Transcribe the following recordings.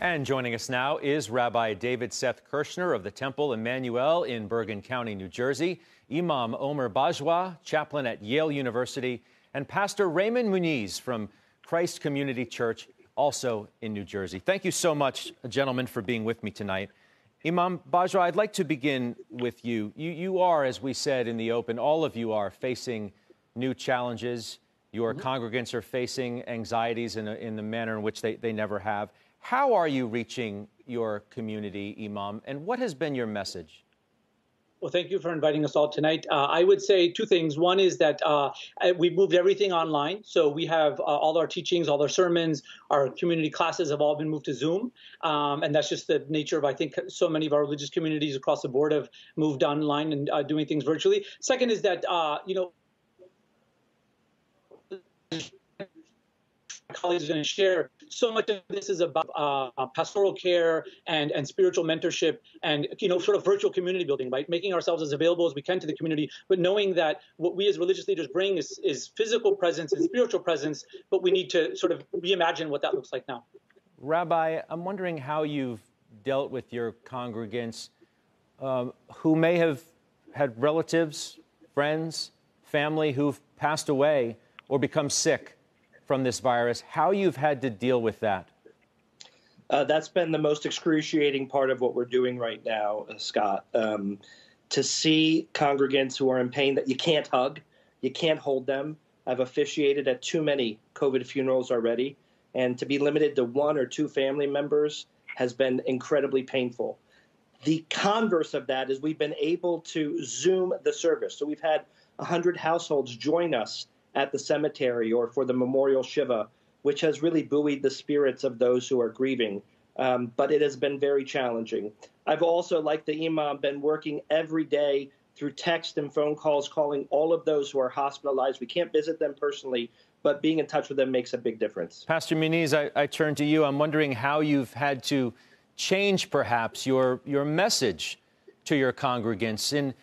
And joining us now is Rabbi David Seth Kirshner of the Temple Emmanuel in Bergen County, New Jersey, Imam Omer Bajwa, chaplain at Yale University, and Pastor Raymond Muniz from Christ Community Church, also in New Jersey. Thank you so much, gentlemen, for being with me tonight. Imam Bajwa, I'd like to begin with you. You are, as we said in the open, all of you are facing new challenges. Your congregants are facing anxieties in the manner in which they never have. How are you reaching your community, Imam, and what has been your message? Well, thank you for inviting us all tonight. I would say two things. One is that we've moved everything online. So we have all our teachings, all our sermons, our community classes have all been moved to Zoom. And that's just the nature of, I think, so many of our religious communities across the board have moved online and doing things virtually. Second is that, my colleagues are going to share. So much of this is about pastoral care and spiritual mentorship and, sort of virtual community building, right? Making ourselves as available as we can to the community, but knowing that what we as religious leaders bring is physical presence and spiritual presence, but we need to sort of reimagine what that looks like now. Rabbi, I'm wondering how you've dealt with your congregants who may have had relatives, friends, family who've passed away or become sick from this virus, how you've had to deal with that. That's been the most excruciating part of what we're doing right now, Scott. To see congregants who are in pain that you can't hug, you can't hold them. I've officiated at too many COVID funerals already, and to be limited to one or two family members has been incredibly painful. The converse of that is we've been able to Zoom the service. So we've had 100 households join us at the cemetery or for the memorial Shiva, which has really buoyed the spirits of those who are grieving. But it has been very challenging. I've also, like the Imam, been working every day through text and phone calls, calling all of those who are hospitalized. We can't visit them personally, but being in touch with them makes a big difference. Pastor Muniz, I turn to you. I'm wondering how you've had to change, perhaps, your message to your congregants in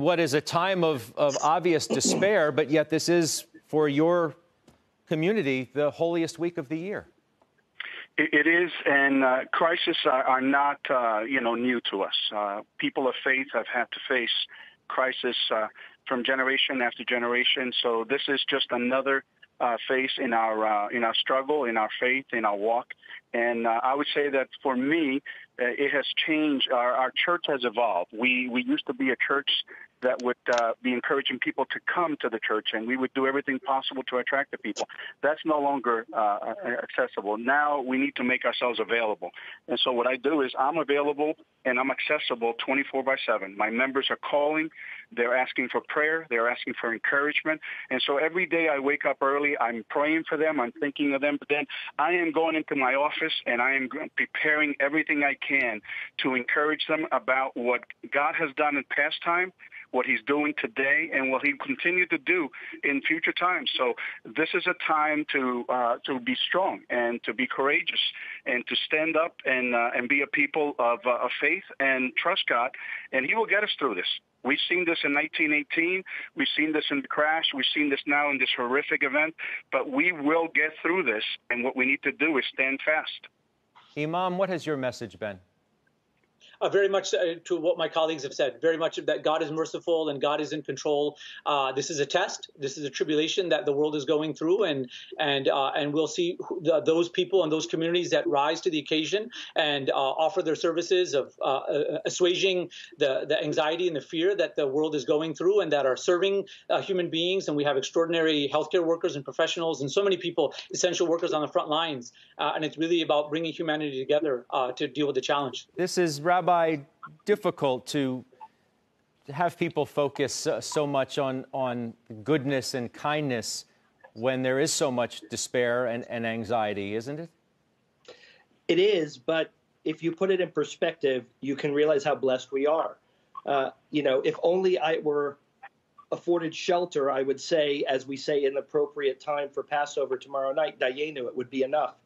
what is a time of obvious despair, but yet this is, for your community, the holiest week of the year. It is, and crises are not, new to us. People of faith have had to face crisis from generation after generation, so this is just another phase in our struggle, in our faith, in our walk. And I would say that for me, it has changed. Our church has evolved. We used to be a church that would be encouraging people to come to the church, and we would do everything possible to attract the people. That's no longer accessible. Now we need to make ourselves available. And so what I do is I'm available and I'm accessible 24/7. My members are calling. They're asking for prayer. They're asking for encouragement. And so every day I wake up early. I'm praying for them. I'm thinking of them. But then I am going into my office and I am preparing everything I can to encourage them about what God has done in past time, what he's doing today, and what he will continue to do in future times. So this is a time to be strong and to be courageous and to stand up and be a people of faith and trust God, and he will get us through this. We've seen this in 1918. We've seen this in the crash. We've seen this now in this horrific event. But we will get through this, and what we need to do is stand fast. Imam, what has your message been? Very much to what my colleagues have said, very much that God is merciful and God is in control. This is a test. This is a tribulation that the world is going through, and we'll see those people and those communities that rise to the occasion and offer their services of assuaging the anxiety and the fear that the world is going through, and that are serving human beings. And we have extraordinary healthcare workers and professionals and so many people, essential workers on the front lines. And it's really about bringing humanity together to deal with the challenge. This is Rabbi, difficult to have people focus so much on goodness and kindness when there is so much despair and anxiety, isn't it? It is, but if you put it in perspective, you can realize how blessed we are. If only I were afforded shelter, I would say, as we say in appropriate time for Passover tomorrow night, Dayenu, it would be enough.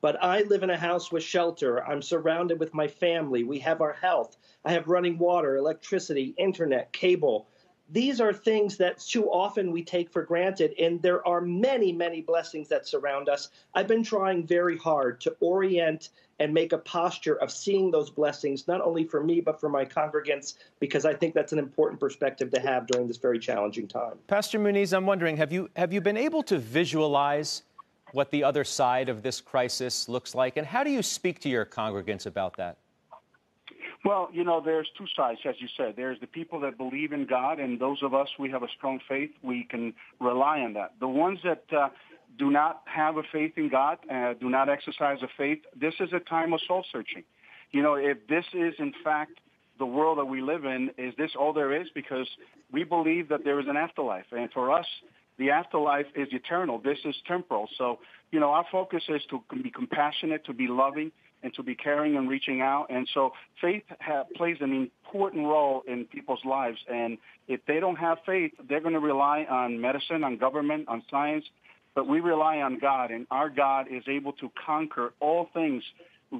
But I live in a house with shelter. I'm surrounded with my family. We have our health. I have running water, electricity, internet, cable. These are things that too often we take for granted, and there are many, many blessings that surround us. I've been trying very hard to orient and make a posture of seeing those blessings, not only for me, but for my congregants, because I think that's an important perspective to have during this very challenging time. Pastor Muniz, I'm wondering, have you been able to visualize what the other side of this crisis looks like, and how do you speak to your congregants about that? Well, you know, there's two sides, as you said. There's the people that believe in God, and those of us, we have a strong faith. We can rely on that. The ones that do not have a faith in God, do not exercise a faith, this is a time of soul searching. You know, if this is, in fact, the world that we live in, is this all there is? Because we believe that there is an afterlife. And for us, the afterlife is eternal. This is temporal. So, you know, our focus is to be compassionate, to be loving, and to be caring and reaching out. And so faith plays an important role in people's lives. And if they don't have faith, they're going to rely on medicine, on government, on science. But we rely on God, and our God is able to conquer all things.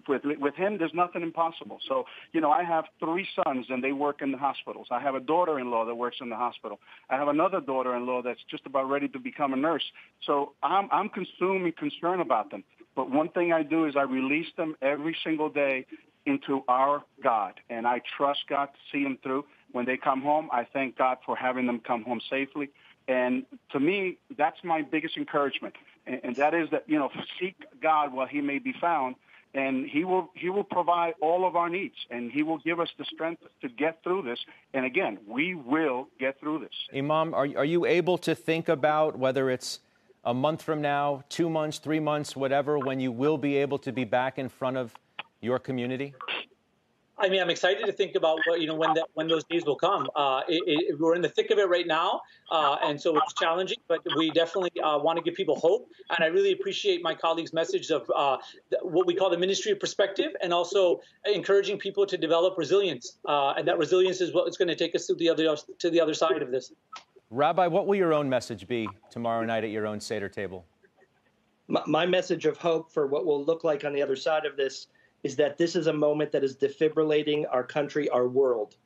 With him, there's nothing impossible. So, you know, I have three sons, and they work in the hospitals. I have a daughter-in-law that works in the hospital. I have another daughter-in-law that's just about ready to become a nurse. So I'm consumed and concerned about them. But one thing I do is I release them every single day into our God, and I trust God to see them through. When they come home, I thank God for having them come home safely. And to me, that's my biggest encouragement, and that is that, you know, seek God while he may be found, and he will provide all of our needs, and he will give us the strength to get through this. And again, we will get through this. Imam, are you able to think about whether it's a month from now, 2 months, 3 months, whatever, when you will be able to be back in front of your community? I mean, I'm excited to think about what, you know, when those days will come. We're in the thick of it right now, and so it's challenging. But we definitely want to give people hope, and I really appreciate my colleagues' message of what we call the ministry of perspective, and also encouraging people to develop resilience. And that resilience is what's going to take us to the other side of this. Rabbi, what will your own message be tomorrow night at your own Seder table? My message of hope for what will look like on the other side of this is that this is a moment that is defibrillating our country, our world.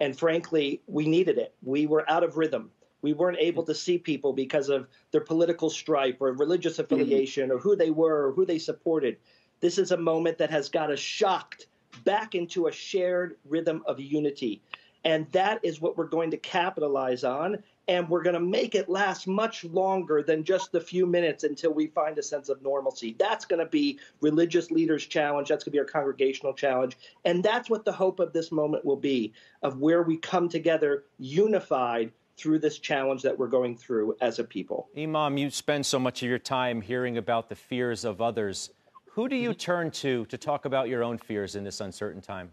And frankly, we needed it. We were out of rhythm. We weren't able to see people because of their political stripe or religious affiliation or who they were or who they supported. This is a moment that has got us shocked back into a shared rhythm of unity. And that is what we're going to capitalize on. And we're going to make it last much longer than just the few minutes until we find a sense of normalcy. That's going to be religious leaders' challenge. That's going to be our congregational challenge. And that's what the hope of this moment will be, of where we come together unified through this challenge that we're going through as a people. Imam, you spend so much of your time hearing about the fears of others. Who do you turn to talk about your own fears in this uncertain time?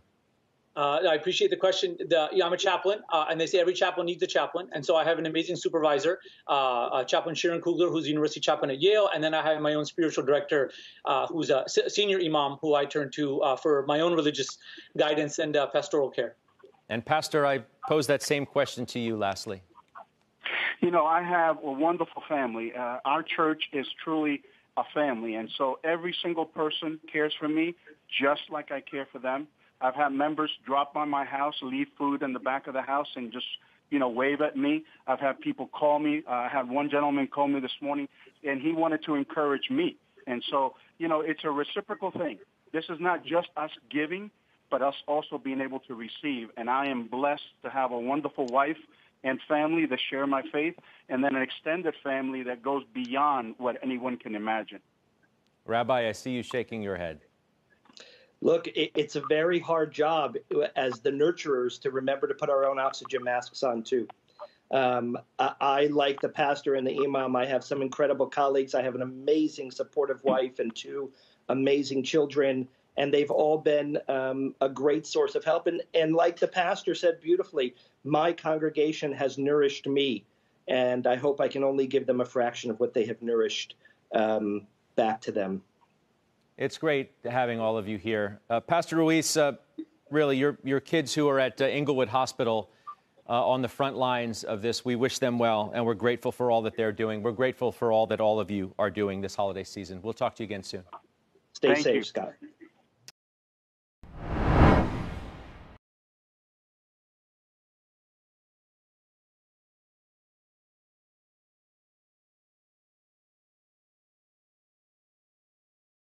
I appreciate the question. I'm a chaplain, and they say every chaplain needs a chaplain. And so I have an amazing supervisor, Chaplain Sharon Kugler, who's a university chaplain at Yale. And then I have my own spiritual director, who's a senior imam, who I turn to for my own religious guidance and pastoral care. And, Pastor, I pose that same question to you lastly. You know, I have a wonderful family. Our church is truly a family. And so every single person cares for me just like I care for them. I've had members drop by my house, leave food in the back of the house, and just, you know, wave at me. I've had people call me. I had one gentleman call me this morning, and he wanted to encourage me. And so, you know, it's a reciprocal thing. This is not just us giving, but us also being able to receive. And I am blessed to have a wonderful wife and family that share my faith, and then an extended family that goes beyond what anyone can imagine. Rabbi, I see you shaking your head. Look, it's a very hard job as the nurturers to remember to put our own oxygen masks on, too. I, like the pastor and the imam, I have some incredible colleagues. I have an amazing supportive wife and two amazing children, and they've all been a great source of help. And like the pastor said beautifully, my congregation has nourished me, and I hope I can only give them a fraction of what they have nourished back to them. It's great having all of you here. Pastor Ruiz, really, your kids who are at Inglewood Hospital on the front lines of this, we wish them well, and we're grateful for all that they're doing. We're grateful for all that all of you are doing this holiday season. We'll talk to you again soon. Stay safe, Scott.